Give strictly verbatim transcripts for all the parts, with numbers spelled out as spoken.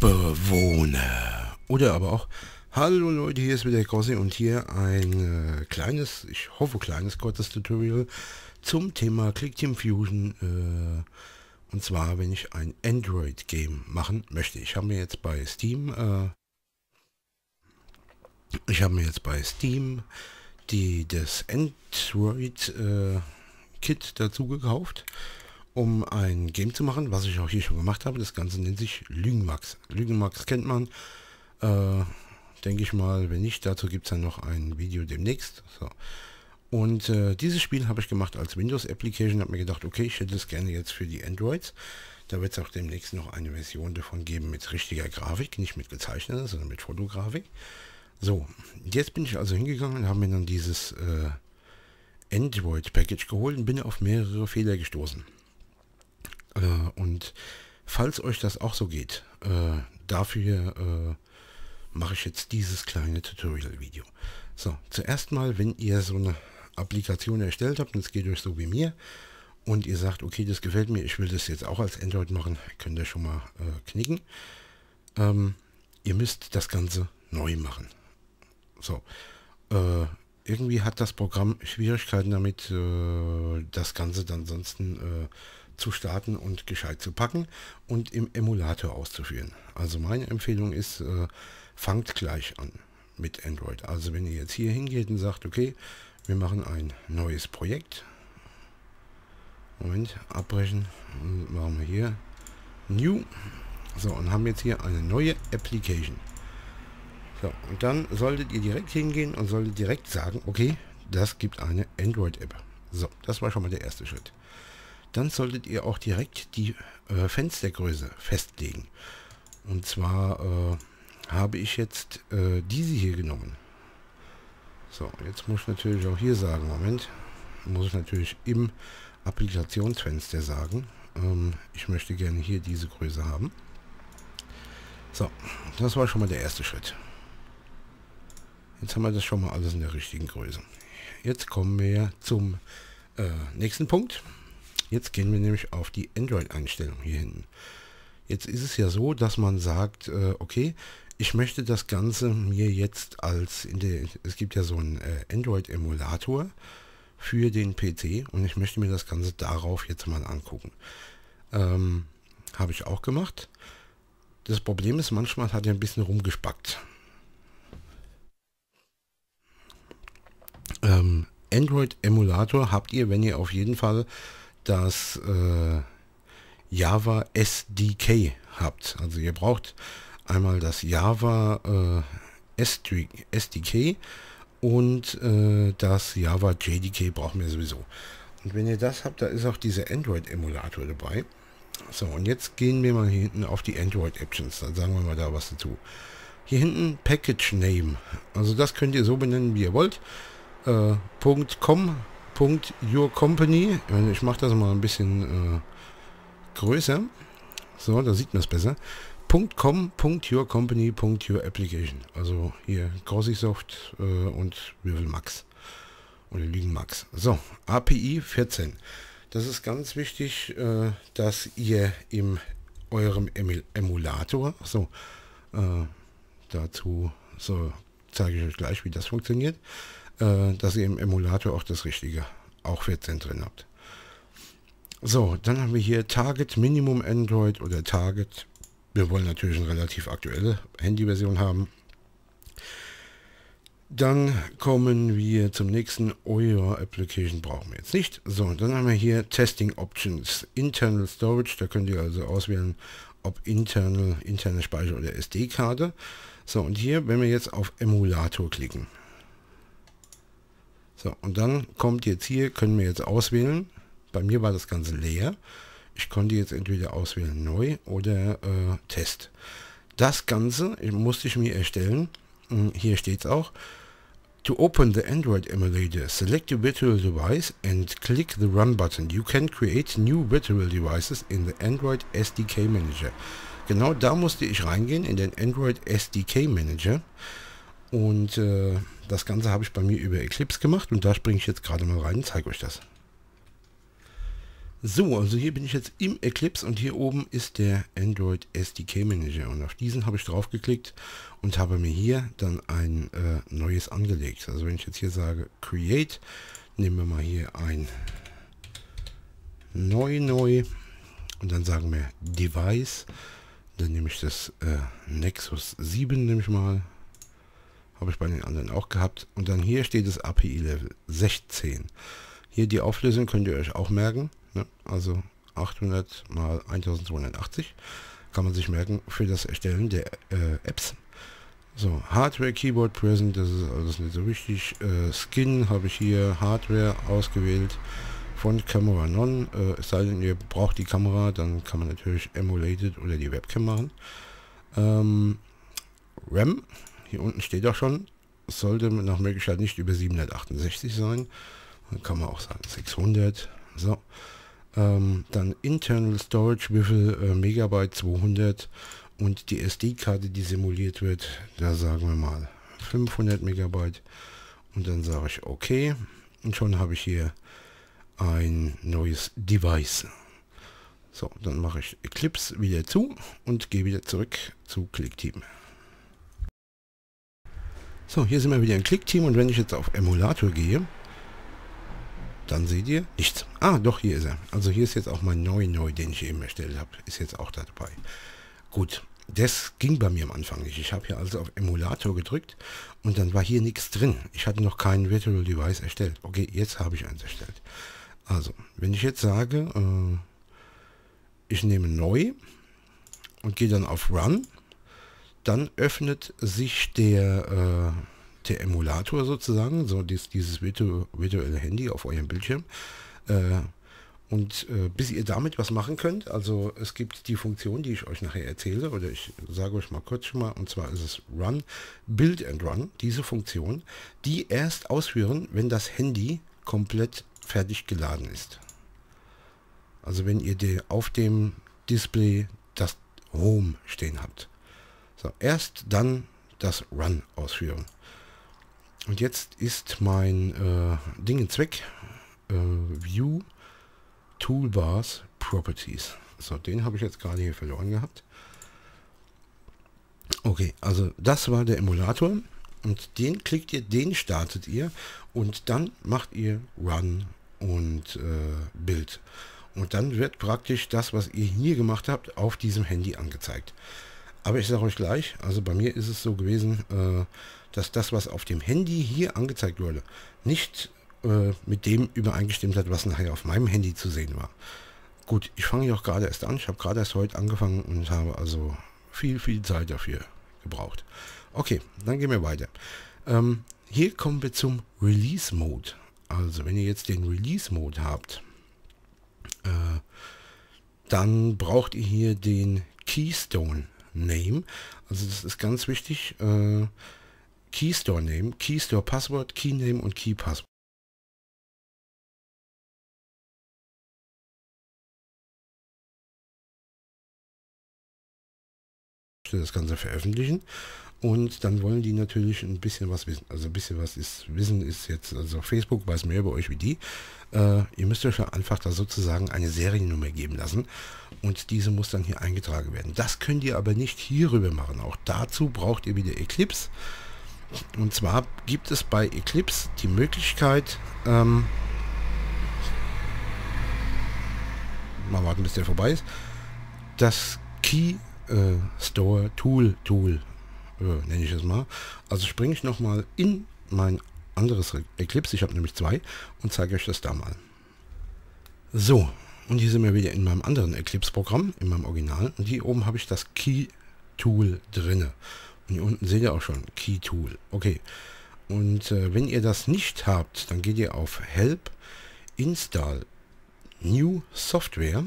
Bewohner oder aber auch hallo Leute, hier ist wieder Corsi und hier ein äh, kleines, ich hoffe kleines, kurzes Tutorial zum Thema Clickteam Fusion äh, und zwar, wenn ich ein Android Game machen möchte. Ich habe mir jetzt bei Steam äh, ich habe mir jetzt bei Steam die das Android äh, Kit dazu gekauft, um ein Game zu machen, was ich auch hier schon gemacht habe. Das Ganze nennt sich Lügenmax. Lügenmax kennt man, äh, denke ich mal. Wenn nicht, dazu gibt es dann noch ein Video demnächst. So. Und äh, dieses Spiel habe ich gemacht als Windows-Application. Habe mir gedacht, okay, ich hätte das gerne jetzt für die Androids. Da wird es auch demnächst noch eine Version davon geben mit richtiger Grafik, nicht mit gezeichneter, sondern mit Fotografik. So, jetzt bin ich also hingegangen und habe mir dann dieses äh, Android-Package geholt und bin auf mehrere Fehler gestoßen. Und falls euch das auch so geht, äh, dafür äh, mache ich jetzt dieses kleine Tutorial-Video. So, zuerst mal, wenn ihr so eine Applikation erstellt habt, und es geht euch so wie mir, und ihr sagt, okay, das gefällt mir, ich will das jetzt auch als Android machen, könnt ihr schon mal äh, knicken. Ähm, ihr müsst das Ganze neu machen. So, äh, irgendwie hat das Programm Schwierigkeiten damit, äh, das Ganze dann sonst äh, zu starten und gescheit zu packen und im Emulator auszuführen. Also meine Empfehlung ist, äh, fangt gleich an mit Android. Also wenn ihr jetzt hier hingeht und sagt, okay, wir machen ein neues Projekt. Moment, abbrechen. Und machen wir hier New. So, und haben jetzt hier eine neue Application. So, und dann solltet ihr direkt hingehen und solltet direkt sagen, okay, das gibt eine Android-App. So, das war schon mal der erste Schritt. Dann solltet ihr auch direkt die äh, Fenstergröße festlegen. Und zwar äh, habe ich jetzt äh, diese hier genommen. So, jetzt muss ich natürlich auch hier sagen, Moment, muss ich natürlich im Applikationsfenster sagen, ähm, ich möchte gerne hier diese Größe haben. So, das war schon mal der erste Schritt. Jetzt haben wir das schon mal alles in der richtigen Größe. Jetzt kommen wir zum äh, nächsten Punkt. Jetzt gehen wir nämlich auf die Android-Einstellung hier hinten. Jetzt ist es ja so, dass man sagt, äh, okay, ich möchte das Ganze mir jetzt als, in der, es gibt ja so einen äh, Android-Emulator für den P C und ich möchte mir das Ganze darauf jetzt mal angucken. Ähm, habe ich auch gemacht. Das Problem ist, manchmal hat er ein bisschen rumgespackt. Ähm, Android-Emulator habt ihr, wenn ihr auf jeden Fall das äh, Java S D K habt. Also ihr braucht einmal das Java äh, S D K und äh, das Java J D K brauchen wir sowieso. Und wenn ihr das habt, da ist auch dieser Android-Emulator dabei. So, und jetzt gehen wir mal hier hinten auf die Android-Actions. Dann sagen wir mal da was dazu. Hier hinten Package Name. Also das könnt ihr so benennen, wie ihr wollt. Äh, .com Your Company. Ich mache das mal ein bisschen äh, größer. So, da sieht man es besser. .com, .your Company, .your Application. Also hier CorsiSoft äh, und Marvel Max. Oder Lügenmax. So, A P I vierzehn. Das ist ganz wichtig, äh, dass ihr in eurem Emil Emulator, so, äh, dazu so zeige ich euch gleich, wie das funktioniert, dass ihr im Emulator auch das Richtige, auch vierzehn drin habt. So, dann haben wir hier Target Minimum Android oder Target. Wir wollen natürlich eine relativ aktuelle Handyversion haben. Dann kommen wir zum nächsten. Your Application brauchen wir jetzt nicht. So, dann haben wir hier Testing Options, Internal Storage. Da könnt ihr also auswählen, ob internal, interne Speicher oder S D-Karte. So, und hier, wenn wir jetzt auf Emulator klicken. So, und dann kommt jetzt hier, können wir jetzt auswählen. Bei mir war das Ganze leer. Ich konnte jetzt entweder auswählen neu oder äh, Test. Das Ganze musste ich mir erstellen. Hier steht es auch. To open the Android emulator, select a virtual device and click the Run button. You can create new virtual devices in the Android S D K Manager. Genau da musste ich reingehen in den Android S D K Manager. Und äh, das Ganze habe ich bei mir über Eclipse gemacht und da springe ich jetzt gerade mal rein und zeige euch das. So, also hier bin ich jetzt im Eclipse und hier oben ist der Android S D K Manager und auf diesen habe ich drauf geklickt und habe mir hier dann ein äh, neues angelegt. Also wenn ich jetzt hier sage Create, nehmen wir mal hier ein neu neu und dann sagen wir Device, dann nehme ich das äh, Nexus sieben, nehme ich mal. Habe ich bei den anderen auch gehabt. Und dann hier steht das A P I-Level sechzehn. Hier die Auflösung könnt ihr euch auch merken. Ne? Also achthundert mal eintausendzweihundertachtzig kann man sich merken für das Erstellen der äh, Apps. So, Hardware, Keyboard, Present, das ist alles nicht so wichtig. Äh, Skin habe ich hier, Hardware ausgewählt. Front Camera None. Äh, es sei denn, ihr braucht die Kamera, dann kann man natürlich Emulated oder die Webcam machen. Ähm, RAM. Hier unten steht auch schon, sollte nach Möglichkeit nicht über siebenhundertachtundsechzig sein. Dann kann man auch sagen sechshundert. So. Ähm, dann Internal Storage, wie viel äh, Megabyte, zweihundert. Und die S D-Karte, die simuliert wird, da sagen wir mal fünfhundert Megabyte. Und dann sage ich OK. Und schon habe ich hier ein neues Device. So, dann mache ich Eclipse wieder zu und gehe wieder zurück zu Clickteam. So, hier sind wir wieder im Clickteam und wenn ich jetzt auf Emulator gehe, dann seht ihr nichts. Ah, doch, hier ist er. Also hier ist jetzt auch mein neu neu, den ich eben erstellt habe, ist jetzt auch da dabei. Gut, das ging bei mir am Anfang nicht. Ich habe hier also auf Emulator gedrückt und dann war hier nichts drin. Ich hatte noch kein Virtual Device erstellt. Okay, jetzt habe ich eins erstellt. Also, wenn ich jetzt sage, äh, ich nehme neu und gehe dann auf Run, dann öffnet sich der, äh, der Emulator sozusagen, so dies, dieses virtu virtuelle Handy auf eurem Bildschirm. Äh, und äh, bis ihr damit was machen könnt, also es gibt die Funktion, die ich euch nachher erzähle, oder ich sage euch mal kurz schon mal, und zwar ist es Run, Build and Run, diese Funktion, die erst ausführen, wenn das Handy komplett fertig geladen ist. Also wenn ihr die, auf dem Display das Home stehen habt. So, erst dann das Run ausführen. Und jetzt ist mein äh, Dingens weg. Äh, View, Toolbars, Properties. So, den habe ich jetzt gerade hier verloren gehabt. Okay, also das war der Emulator. Und den klickt ihr, den startet ihr. Und dann macht ihr Run und äh, Build. Und dann wird praktisch das, was ihr hier gemacht habt, auf diesem Handy angezeigt. Aber ich sage euch gleich, also bei mir ist es so gewesen, äh, dass das, was auf dem Handy hier angezeigt wurde, nicht äh, mit dem übereingestimmt hat, was nachher auf meinem Handy zu sehen war. Gut, ich fange ja auch gerade erst an. Ich habe gerade erst heute angefangen und habe also viel, viel Zeit dafür gebraucht. Okay, dann gehen wir weiter. Ähm, hier kommen wir zum Release Mode. Also wenn ihr jetzt den Release Mode habt, äh, dann braucht ihr hier den Keystone Name, also das ist ganz wichtig, äh, Keystore Name, Keystore Passwort, Key Name und Key Passwort. Das Ganze veröffentlichen und dann wollen die natürlich ein bisschen was wissen. Also ein bisschen was ist wissen ist jetzt, also Facebook weiß mehr über euch wie die. Äh, ihr müsst euch einfach da sozusagen eine Seriennummer geben lassen und diese muss dann hier eingetragen werden. Das könnt ihr aber nicht hierüber machen. Auch dazu braucht ihr wieder Eclipse und zwar gibt es bei Eclipse die Möglichkeit, ähm, mal warten bis der vorbei ist, das Key Uh, Store Tool Tool uh, nenne ich es mal. Also springe ich noch mal in mein anderes Eclipse. Ich habe nämlich zwei und zeige euch das da mal. So, und hier sind wir wieder in meinem anderen Eclipse Programm, in meinem Original. Und hier oben habe ich das Key Tool drinne. Und hier unten seht ihr auch schon Key Tool. Okay. Und uh, wenn ihr das nicht habt, dann geht ihr auf Help, Install, New Software.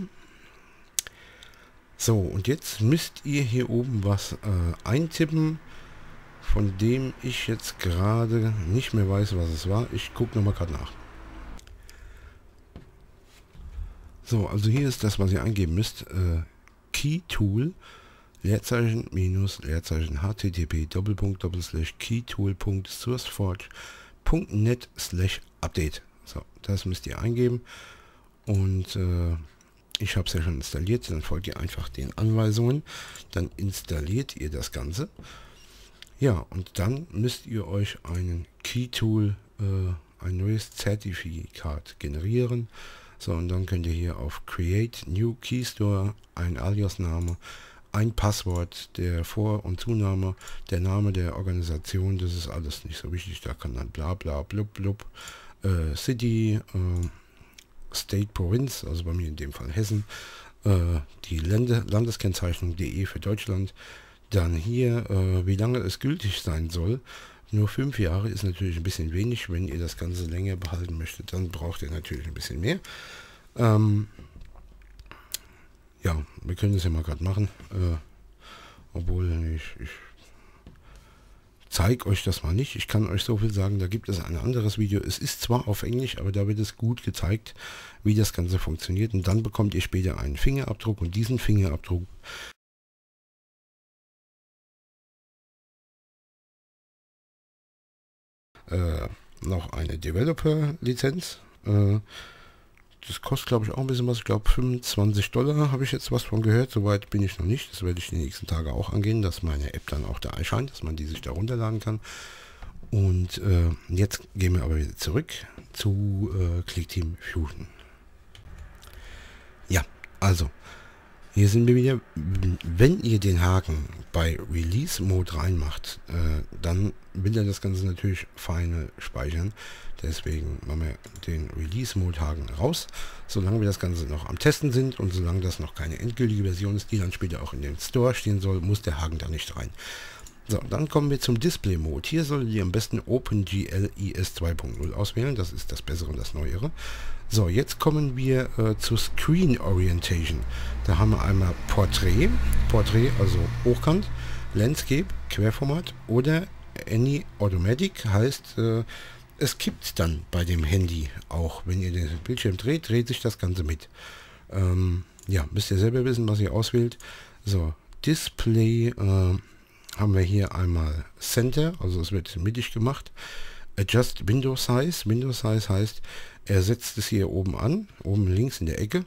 So, und jetzt müsst ihr hier oben was äh, eintippen, von dem ich jetzt gerade nicht mehr weiß, was es war. Ich gucke nochmal gerade nach. So, also hier ist das, was ihr eingeben müsst. Äh, Key Tool Leerzeichen minus Leerzeichen http Doppelpunkt Doppelslash keytool.sourceforge.net slash update. So, das müsst ihr eingeben und äh, ich habe es ja schon installiert, dann folgt ihr einfach den Anweisungen, dann installiert ihr das Ganze. Ja, und dann müsst ihr euch einen Keytool, äh, ein neues Zertifikat generieren. So, und dann könnt ihr hier auf Create New Key Store, ein Aliasname, ein Passwort, der Vor- und Zunahme, der Name der Organisation, das ist alles nicht so wichtig, da kann dann bla bla blub blub, äh, City, äh, State, Provinz, also bei mir in dem Fall Hessen, äh, die Lände, Landeskennzeichnung D E für Deutschland, dann hier, äh, wie lange es gültig sein soll, nur fünf Jahre ist natürlich ein bisschen wenig, wenn ihr das Ganze länger behalten möchtet, dann braucht ihr natürlich ein bisschen mehr. Ähm, ja, wir können das ja mal gerade machen, äh, obwohl ich, ich zeige euch das mal nicht. Ich kann euch so viel sagen, da gibt es ein anderes Video. Es ist zwar auf Englisch, aber da wird es gut gezeigt, wie das Ganze funktioniert. Und dann bekommt ihr später einen Fingerabdruck und diesen Fingerabdruck äh, noch eine Developer-Lizenz. Äh, das kostet, glaube ich, auch ein bisschen was. Ich glaube, fünfundzwanzig Dollar habe ich jetzt was von gehört. Soweit bin ich noch nicht. Das werde ich die nächsten Tage auch angehen, dass meine App dann auch da erscheint, dass man die sich da runterladen kann. Und äh, jetzt gehen wir aber wieder zurück zu äh, Clickteam Fusion. Ja, also, hier sind wir wieder. Wenn ihr den Haken bei Release Mode reinmacht, äh, dann will er das Ganze natürlich feine speichern. Deswegen machen wir den Release-Mode-Haken raus. Solange wir das Ganze noch am Testen sind und solange das noch keine endgültige Version ist, die dann später auch in dem Store stehen soll, muss der Haken da nicht rein. So, dann kommen wir zum Display-Mode. Hier solltet ihr am besten OpenGL E S zwei Punkt null auswählen. Das ist das Bessere und das Neuere. So, jetzt kommen wir äh, zu Screen Orientation. Da haben wir einmal Portrait, Portrait, also Hochkant, Landscape, Querformat oder Any Automatic heißt, äh, es kippt dann bei dem Handy auch. Wenn ihr den Bildschirm dreht, dreht sich das Ganze mit. Ähm, ja, müsst ihr selber wissen, was ihr auswählt. So, Display äh, haben wir hier einmal Center, also es wird mittig gemacht. Adjust Window Size. Window Size heißt, er setzt es hier oben an, oben links in der Ecke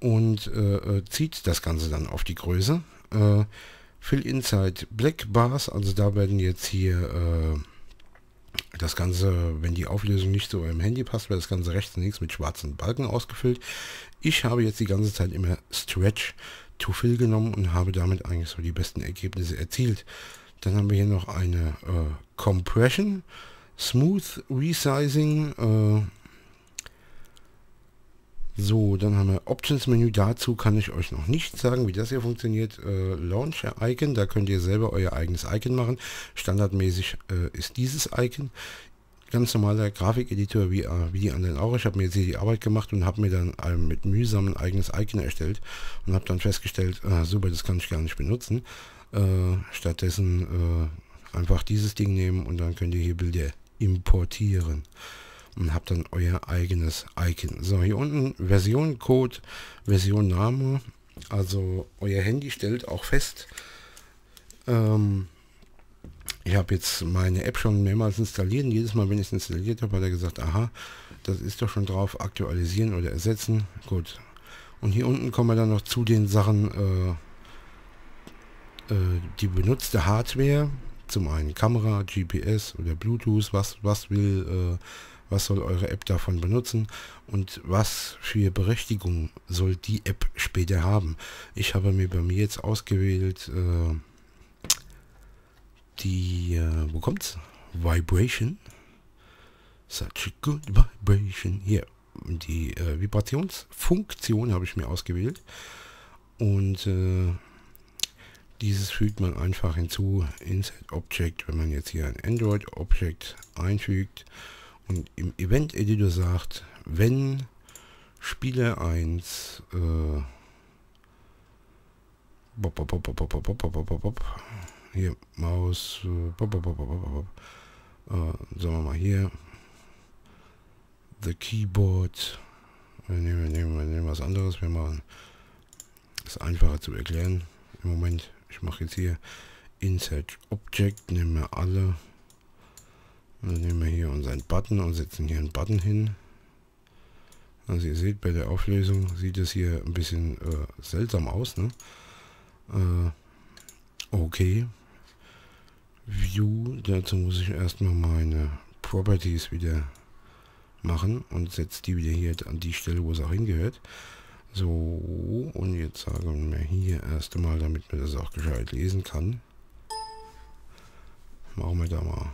und äh, zieht das Ganze dann auf die Größe. Äh, Fill Inside Black Bars, also da werden jetzt hier äh, das Ganze, wenn die Auflösung nicht zu eurem Handy passt, wird das Ganze rechts und links mit schwarzen Balken ausgefüllt. Ich habe jetzt die ganze Zeit immer Stretch to Fill genommen und habe damit eigentlich so die besten Ergebnisse erzielt. Dann haben wir hier noch eine äh, Compression, Smooth Resizing, äh, so, dann haben wir Options-Menü. Dazu kann ich euch noch nicht sagen, wie das hier funktioniert. Äh, Launcher-Icon, da könnt ihr selber euer eigenes Icon machen. Standardmäßig äh, ist dieses Icon ganz normaler Grafikeditor wie, äh, wie die anderen auch. Ich habe mir jetzt hier die Arbeit gemacht und habe mir dann ein mit mühsam ein eigenes Icon erstellt und habe dann festgestellt, äh, super, das kann ich gar nicht benutzen. Äh, stattdessen äh, einfach dieses Ding nehmen und dann könnt ihr hier Bilder importieren. Und habt dann euer eigenes Icon. So, hier unten Version, Code, Version, Name. Also euer Handy stellt auch fest. Ähm, ich habe jetzt meine App schon mehrmals installiert. Jedes Mal, wenn ich es installiert habe, hat er gesagt, aha, das ist doch schon drauf, aktualisieren oder ersetzen. Gut. Und hier unten kommen wir dann noch zu den Sachen, äh, äh, die benutzte Hardware. Zum einen Kamera, G P S oder Bluetooth, was, was will, äh, was soll eure App davon benutzen und was für Berechtigung soll die App später haben. Ich habe mir bei mir jetzt ausgewählt, äh, die, äh, wo kommt's? Vibration. Such a good vibration. Hier, die äh, Vibrationsfunktion habe ich mir ausgewählt und äh, dieses fügt man einfach hinzu, Insert Object, wenn man jetzt hier ein Android Object einfügt und im Event Editor sagt, wenn Spieler eins äh, bop, bop, bop, bop, bop, bop, bop, bop, hier Maus, bop, bop, bop, bop, bop, äh, sagen wir mal hier, The Keyboard, wir nehmen, wir nehmen, wir nehmen was anderes, wir machen, ist einfacher zu erklären im Moment, Ich mache jetzt hier Insert Object, nehmen wir alle. Dann nehmen wir hier unseren Button und setzen hier einen Button hin. Also ihr seht, bei der Auflösung sieht es hier ein bisschen äh, seltsam aus, ne? Äh, okay. View, dazu muss ich erstmal meine Properties wieder machen und setze die wieder hier an die Stelle, wo es auch hingehört. So, und jetzt sagen wir hier erst einmal, damit man das auch gescheit lesen kann, machen wir da mal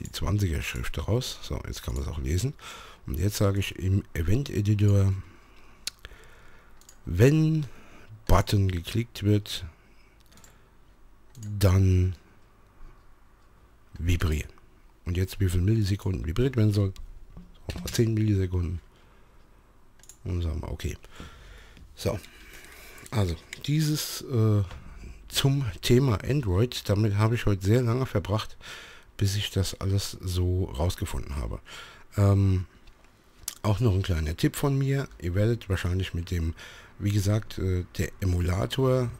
die zwanziger Schrift raus. So, jetzt kann man es auch lesen. Und jetzt sage ich im Event Editor, wenn Button geklickt wird, dann vibrieren. Und jetzt wie viel Millisekunden vibriert werden soll? So, zehn Millisekunden. Und sagen wir okay. So, also dieses äh, zum Thema Android, damit habe ich heute sehr lange verbracht, bis ich das alles so rausgefunden habe. Ähm, auch noch ein kleiner Tipp von mir, ihr werdet wahrscheinlich mit dem, wie gesagt, äh, der Emulator,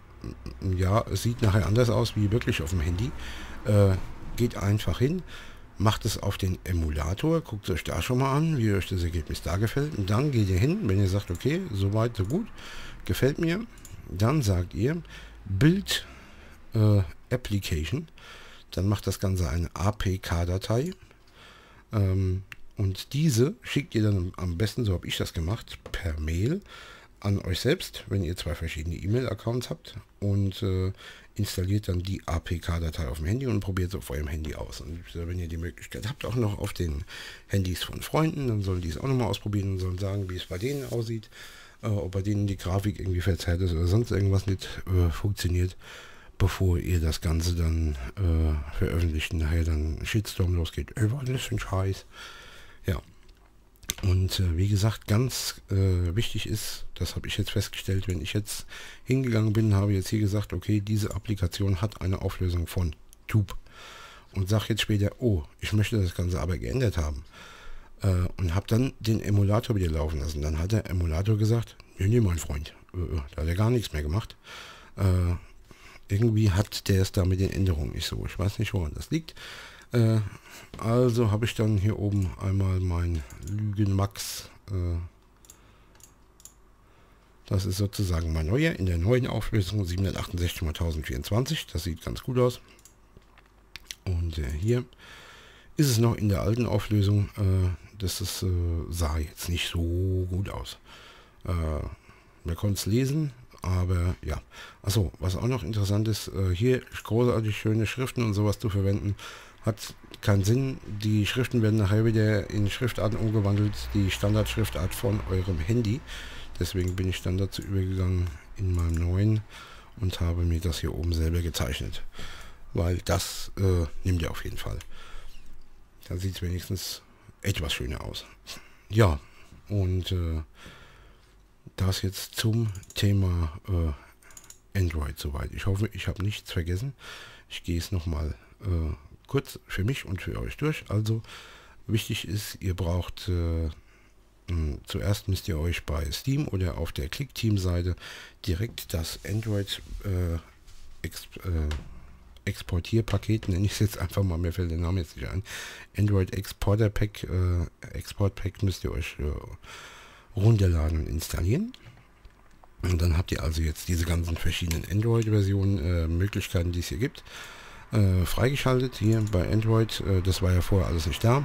ja, sieht nachher anders aus wie wirklich auf dem Handy. Äh, geht einfach hin, macht es auf den Emulator, guckt euch da schon mal an, wie euch das Ergebnis da gefällt. Und dann geht ihr hin, wenn ihr sagt, okay, soweit, so gut, gefällt mir, dann sagt ihr Build äh, Application. Dann macht das Ganze eine A P K-Datei ähm, und diese schickt ihr dann am besten, so habe ich das gemacht, per Mail an euch selbst, wenn ihr zwei verschiedene E-Mail-Accounts habt, und äh, installiert dann die A P K-Datei auf dem Handy und probiert es auf eurem Handy aus. Und wenn ihr die Möglichkeit habt, auch noch auf den Handys von Freunden, dann sollen die es auch nochmal ausprobieren und sollen sagen, wie es bei denen aussieht, äh, ob bei denen die Grafik irgendwie verzerrt ist oder sonst irgendwas nicht äh, funktioniert, bevor ihr das Ganze dann äh, veröffentlicht, nachher dann Shitstorm losgeht. Ey, war das ein Scheiß? Ja. Und äh, wie gesagt, ganz äh, wichtig ist, das habe ich jetzt festgestellt, wenn ich jetzt hingegangen bin, habe jetzt hier gesagt, okay, diese Applikation hat eine Auflösung von Tube. Und sage jetzt später, oh, ich möchte das Ganze aber geändert haben. Äh, und habe dann den Emulator wieder laufen lassen. Dann hat der Emulator gesagt, nee, nee, mein Freund, äh, da hat er gar nichts mehr gemacht. Äh, Irgendwie hat der es da mit den Änderungen nicht so. Ich weiß nicht, woran das liegt. Äh, also habe ich dann hier oben einmal mein Lügenmax. Äh, das ist sozusagen mein neuer, in der neuen Auflösung siebenhundertachtundsechzig mal tausendvierundzwanzig. Das sieht ganz gut aus. Und äh, hier ist es noch in der alten Auflösung. Äh, das ist, äh, sah jetzt nicht so gut aus. Äh, man konnte es lesen. Aber ja, also was auch noch interessant ist, äh, hier großartig schöne Schriften und sowas zu verwenden, hat keinen Sinn. Die Schriften werden nachher wieder in Schriftarten umgewandelt, die Standardschriftart von eurem Handy. Deswegen bin ich dann dazu übergegangen in meinem neuen und habe mir das hier oben selber gezeichnet. Weil das äh, nimmt ihr auf jeden Fall. Dann sieht es wenigstens etwas schöner aus. Ja, und... Äh, das jetzt zum Thema äh, Android soweit. Ich hoffe, ich habe nichts vergessen. Ich gehe es nochmal äh, kurz für mich und für euch durch. Also wichtig ist, ihr braucht äh, mh, zuerst müsst ihr euch bei Steam oder auf der Clickteam-Seite direkt das Android äh, exp äh, Exportierpaket, nenne ich es jetzt einfach mal, mir fällt der Name jetzt nicht ein. Android Exporter Pack, äh, Export Pack müsst ihr euch äh, runterladen und installieren. Und dann habt ihr also jetzt diese ganzen verschiedenen Android-Versionen, äh, Möglichkeiten, die es hier gibt, äh, freigeschaltet hier bei Android. Äh, das war ja vorher alles nicht da.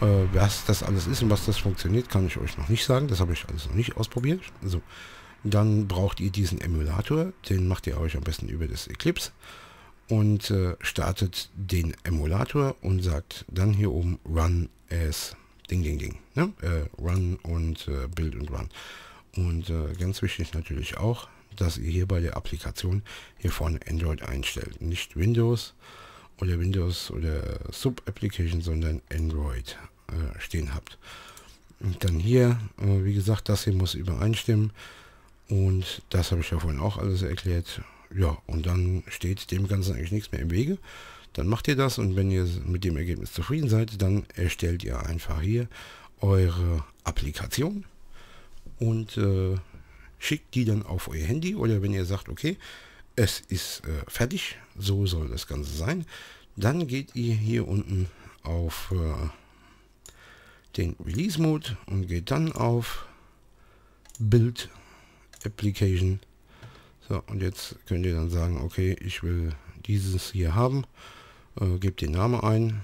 Äh, was das alles ist und was das funktioniert, kann ich euch noch nicht sagen. Das habe ich alles noch nicht ausprobiert. So, dann braucht ihr diesen Emulator. Den macht ihr euch am besten über das Eclipse und äh, startet den Emulator und sagt dann hier oben Run as Ding, Ding, Ding. Ne? Äh, run und äh, Build und Run. Und äh, ganz wichtig natürlich auch, dass ihr hier bei der Applikation hier vorne Android einstellt. Nicht Windows oder Windows oder Sub-Application, sondern Android äh, stehen habt. Und dann hier, äh, wie gesagt, das hier muss übereinstimmen. Und das habe ich ja vorhin auch alles erklärt. Ja, und dann steht dem Ganzen eigentlich nichts mehr im Wege. Dann macht ihr das und wenn ihr mit dem Ergebnis zufrieden seid, dann erstellt ihr einfach hier eure Applikation und äh, schickt die dann auf euer Handy. Oder wenn ihr sagt, okay, es ist äh, fertig. So soll das Ganze sein. Dann geht ihr hier unten auf äh, den Release Mode und geht dann auf Build Application. So, und jetzt könnt ihr dann sagen, okay, ich will dieses hier haben. Äh, gebt den Namen ein.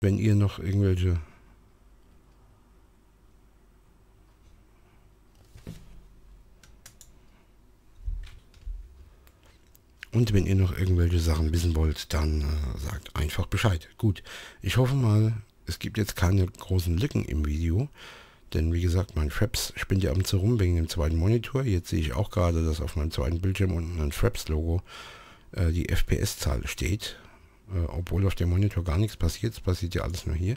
Wenn ihr noch irgendwelche und wenn ihr noch irgendwelche Sachen wissen wollt, dann äh, sagt einfach Bescheid. Gut, ich hoffe mal, es gibt jetzt keine großen Lücken im Video, denn wie gesagt, mein Fraps spinnt ja ab und zu rum wegen dem zweiten Monitor. Jetzt sehe ich auch gerade, dass auf meinem zweiten Bildschirm unten ein Fraps-Logo äh, die F P S-Zahl steht. Äh, obwohl auf dem Monitor gar nichts passiert, es passiert ja alles nur hier.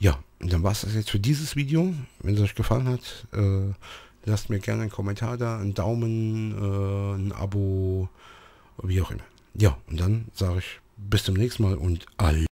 Ja, und dann war es das jetzt für dieses Video. Wenn es euch gefallen hat, äh, lasst mir gerne einen Kommentar da, einen Daumen, äh, ein Abo, wie auch immer. Ja, und dann sage ich bis zum nächsten Mal und alle.